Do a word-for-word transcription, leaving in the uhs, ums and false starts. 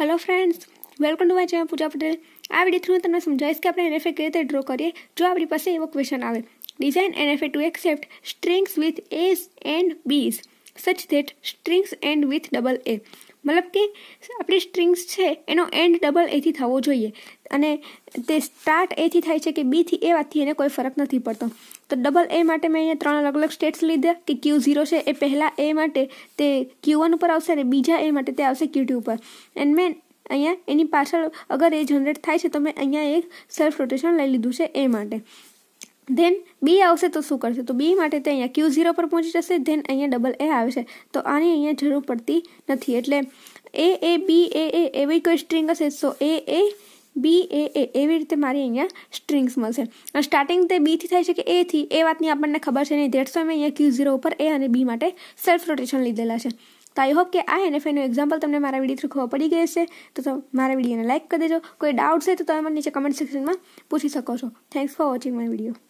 Hello friends, welcome to my channel Pooja Patel. आ video through तक समझाइश कि अपने एनएफए कई रीते ड्रॉ करिए। जो अपनी पास एवं क्वेश्चन आए, design NFA to accept strings with A's and B's such that strings end with double A. मतलब कि अपनी स्ट्रिंग्स है एनो एंड डबल ए थी थवो जोईए अने ते स्टार्ट ए थी थाय छे के बी थी ए वातथी एने कोई फरक नथी पड़तो। तो डबल ए माटे मैं अहींया त्रण अलग अलग स्टेट्स लीधा कि क्यू जीरो है ए पहला ए माटे ते क्यू वन पर आवशे अने बीजा ए माटे ते आवशे क्यू टू पर। एंड मैं अहींया एनी पाछळ अगर ए जनरेट थाय छे तो मैं अहींया एक सेल्फ रोटेशन लई लीधुं छे ए माटे। देन बी आवशे तो शुं करशे, तो बी माटे ते अहींया क्यू जीरो पर पहोंची जशे। देन अहींया डबल ए आवशे तो आनी अहींया जरूर पडती नथी। एटले ए ए बी ए ए एवी कोई स्ट्रिंग हशे सो ए ए बी ए ए एवी रीते मारी अहींया स्ट्रिंग्स मळशे। स्टार्टिंग ते बी थी थाय छे के ए थी ए वातनी आपणने खबर छे नहीं, धेट्स वाय मैं अहींया क्यू जीरो पर ए अने बी माटे सेल्फ रोटेशन लीधेला छे। तो आई होप कि आ एनएफए नो एक्जाम्पल तमने मारा वीडियो थ्रू खबर पड़ी गई है। तो मारा वीडियो ने लाइक कर दो। कोई डाउट्स है तो तब मैंने नीचे कमेंट सेक्शन में पूछी सको। Thanks for watching my video.